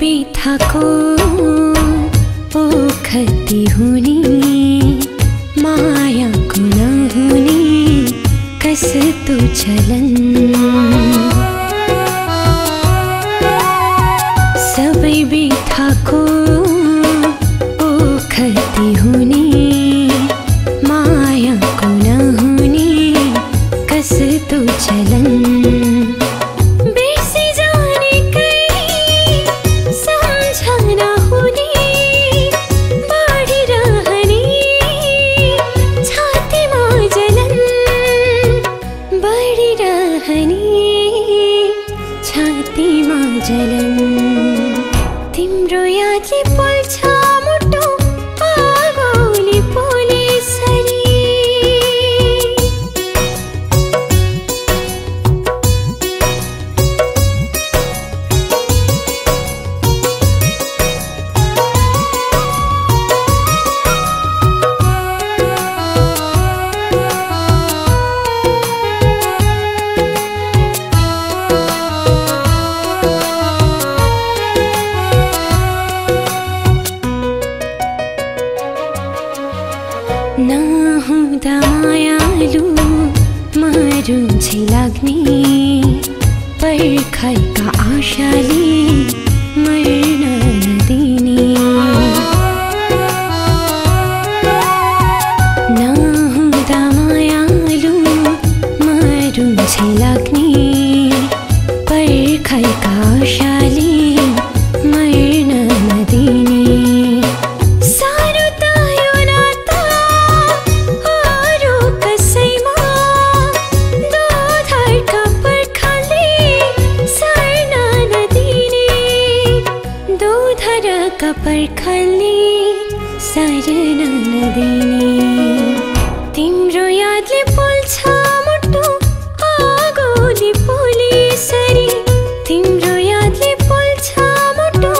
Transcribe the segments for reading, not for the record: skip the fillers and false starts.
भी थाको पोखती हुनी माया गुनाहुनी कस तू चलन सब भी थाको पोखती हुनी माया गुनाहुनी कस तू चलन तिम्रो यादले पोल्छ मुटु पागोली पोले सरी ना हूँ दमायालू मारू झिलाग्ने पर खाई का आशाली मरना न देने ना हूँ दमायालू मारू झिलाग्ने पर खाई का आशाली मरना न देने पर खाली सारना नदिने तिम्रो यादले पोल्छ मुटु आगोली पोले सरी तिम्रो यादले पोल्छ मुटु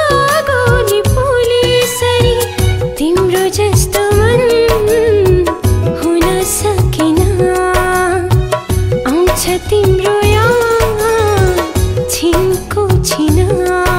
आगोली पोले सरी तिम्रो जस्तो मन हुन सकिन आउँछ तिम्रो याद छिनको छिना।